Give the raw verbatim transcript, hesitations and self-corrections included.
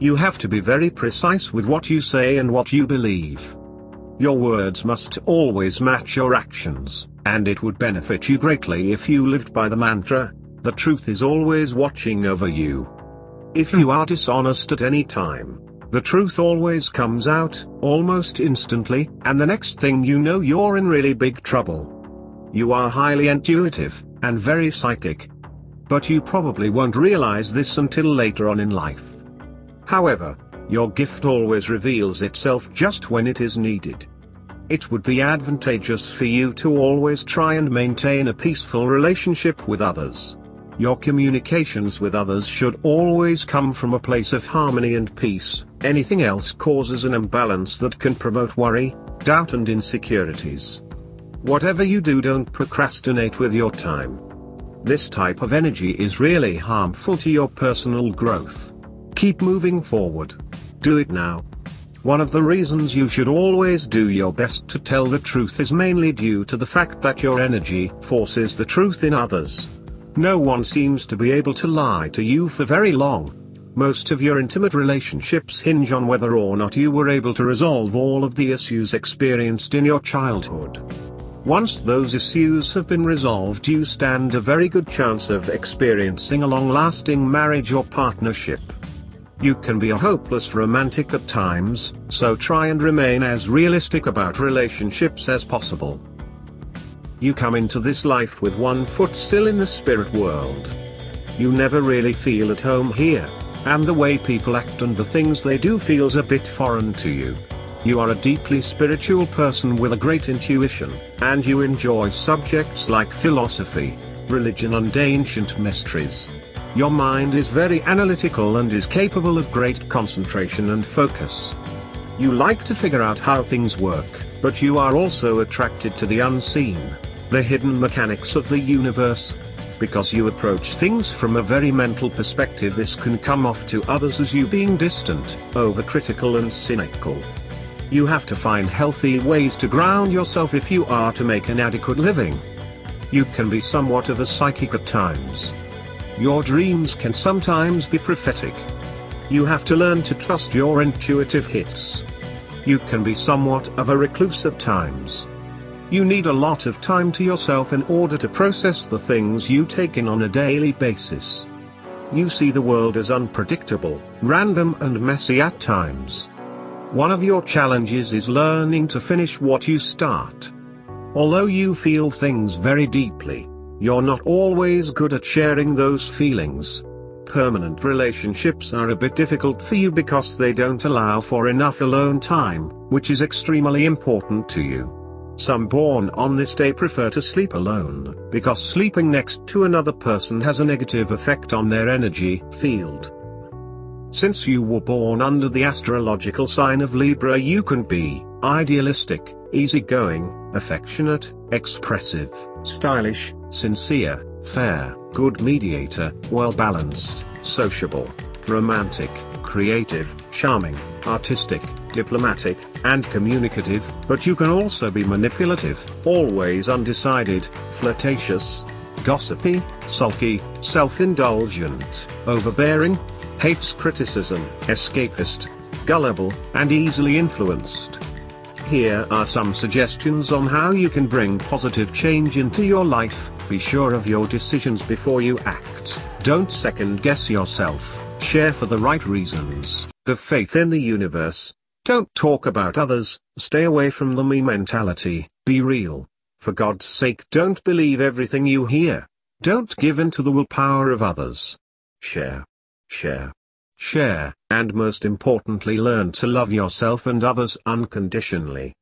You have to be very precise with what you say and what you believe. Your words must always match your actions, and it would benefit you greatly if you lived by the mantra, "The truth is always watching over you." If you are dishonest at any time, the truth always comes out, almost instantly, and the next thing you know you're in really big trouble. You are highly intuitive, and very psychic. But you probably won't realize this until later on in life. However, your gift always reveals itself just when it is needed. It would be advantageous for you to always try and maintain a peaceful relationship with others. Your communications with others should always come from a place of harmony and peace. Anything else causes an imbalance that can promote worry, doubt and insecurities. Whatever you do, don't procrastinate with your time. This type of energy is really harmful to your personal growth. Keep moving forward. Do it now. One of the reasons you should always do your best to tell the truth is mainly due to the fact that your energy forces the truth in others. No one seems to be able to lie to you for very long. Most of your intimate relationships hinge on whether or not you were able to resolve all of the issues experienced in your childhood. Once those issues have been resolved, you stand a very good chance of experiencing a long-lasting marriage or partnership. You can be a hopeless romantic at times, so try and remain as realistic about relationships as possible. You come into this life with one foot still in the spirit world. You never really feel at home here, and the way people act and the things they do feels a bit foreign to you. You are a deeply spiritual person with a great intuition, and you enjoy subjects like philosophy, religion and ancient mysteries. Your mind is very analytical and is capable of great concentration and focus. You like to figure out how things work, but you are also attracted to the unseen, the hidden mechanics of the universe. Because you approach things from a very mental perspective, this can come off to others as you being distant, overcritical and cynical. You have to find healthy ways to ground yourself if you are to make an adequate living. You can be somewhat of a psychic at times. Your dreams can sometimes be prophetic. You have to learn to trust your intuitive hits. You can be somewhat of a recluse at times. You need a lot of time to yourself in order to process the things you take in on a daily basis. You see the world as unpredictable, random and messy at times. One of your challenges is learning to finish what you start. Although you feel things very deeply, you're not always good at sharing those feelings. Permanent relationships are a bit difficult for you because they don't allow for enough alone time, which is extremely important to you. Some born on this day prefer to sleep alone, because sleeping next to another person has a negative effect on their energy field. Since you were born under the astrological sign of Libra, you can be idealistic, easygoing, affectionate, expressive, stylish, sincere, fair, good mediator, well-balanced, sociable, romantic, creative, charming, artistic, diplomatic, and communicative, but you can also be manipulative, always undecided, flirtatious, gossipy, sulky, self-indulgent, overbearing, hates criticism, escapist, gullible, and easily influenced. Here are some suggestions on how you can bring positive change into your life. Be sure of your decisions before you act. Don't second-guess yourself. Share for the right reasons. Have faith in the universe. Don't talk about others. Stay away from the me mentality. Be real. For God's sake, don't believe everything you hear. Don't give in to the willpower of others. Share. Share. Share, and most importantly, learn to love yourself and others unconditionally.